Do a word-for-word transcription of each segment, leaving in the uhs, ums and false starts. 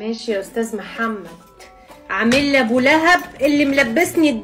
ماشي يا استاذ محمد، عامل لي ابو لهب اللي ملبسني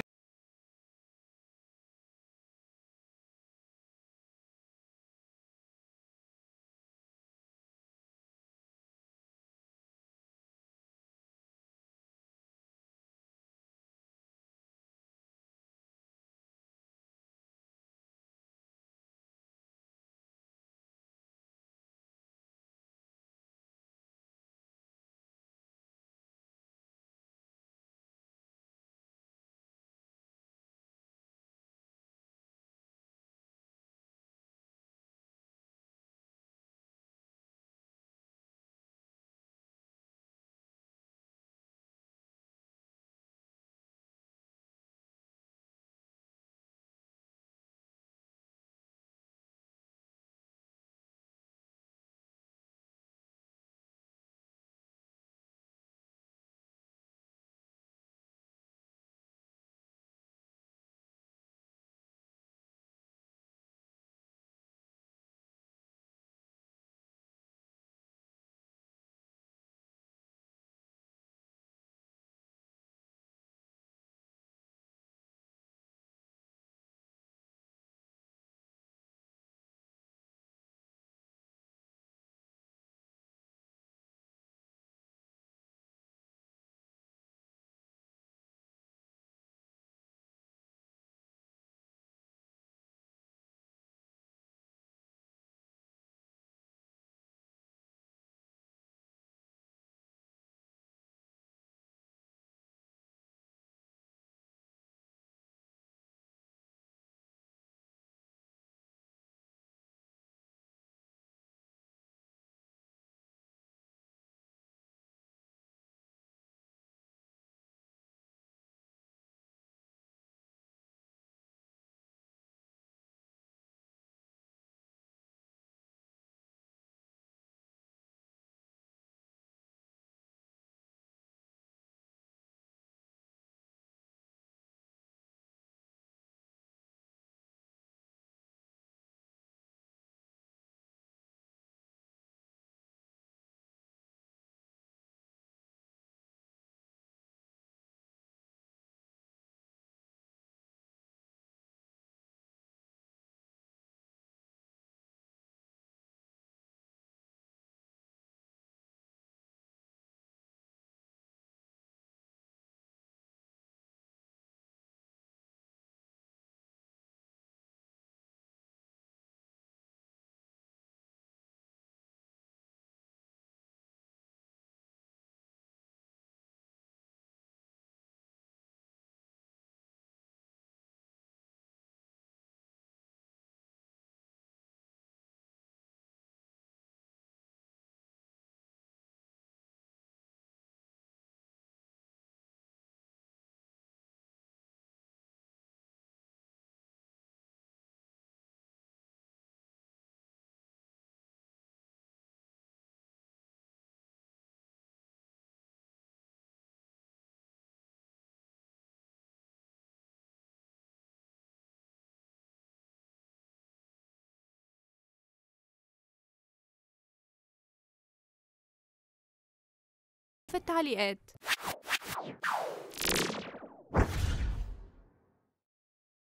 في التعليقات.